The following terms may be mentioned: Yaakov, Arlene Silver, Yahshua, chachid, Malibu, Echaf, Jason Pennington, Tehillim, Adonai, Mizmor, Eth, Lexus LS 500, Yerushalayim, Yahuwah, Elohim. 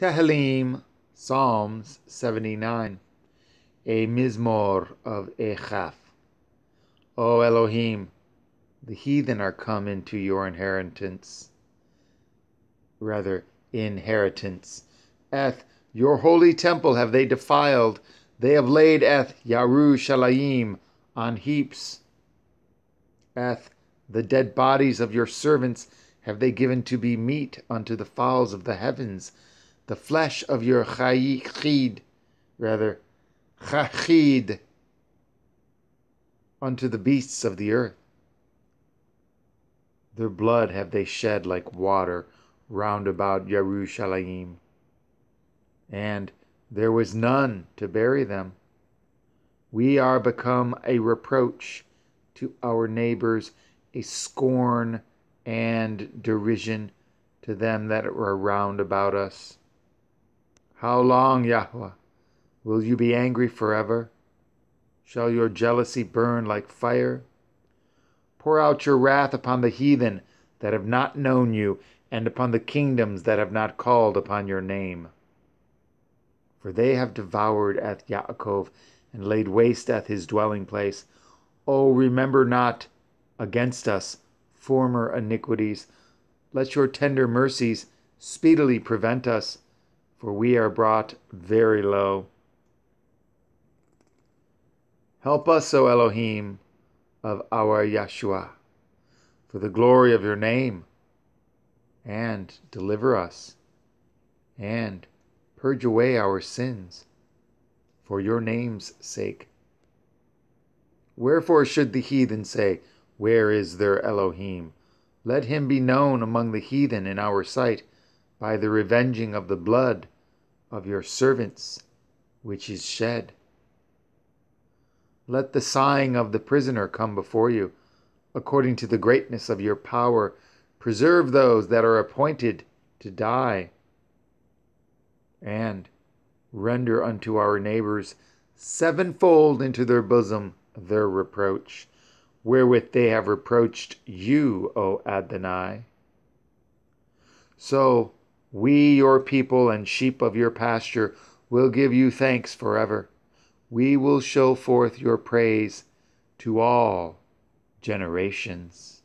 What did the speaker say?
Tehillim, Psalms 79, a Mizmor of Echaf. O Elohim, the heathen are come into your inheritance. Eth, your holy temple have they defiled. They have laid Eth, Yerushalayim, on heaps. Eth, the dead bodies of your servants have they given to be meat unto the fowls of the heavens, the flesh of your chachid, unto the beasts of the earth. Their blood have they shed like water round about Yerushalayim, and there was none to bury them. We are become a reproach to our neighbors, a scorn and derision to them that were round about us. How long, Yahuwah, will you be angry forever? Shall your jealousy burn like fire? Pour out your wrath upon the heathen that have not known you, and upon the kingdoms that have not called upon your name. For they have devoured at Yaakov, and laid waste at his dwelling place. O remember not against us former iniquities. Let your tender mercies speedily prevent us, for we are brought very low. Help us, O Elohim, of our Yahshua, for the glory of your name, and deliver us, and purge away our sins, for your name's sake. Wherefore should the heathen say, Where is their Elohim? Let him be known among the heathen in our sight by the revenging of the blood of your servants, which is shed. Let the sighing of the prisoner come before you. According to the greatness of your power, preserve those that are appointed to die, and render unto our neighbors sevenfold into their bosom their reproach, wherewith they have reproached you, O Adonai. So we, your people, and sheep of your pasture, will give you thanks forever. We will show forth your praise to all generations.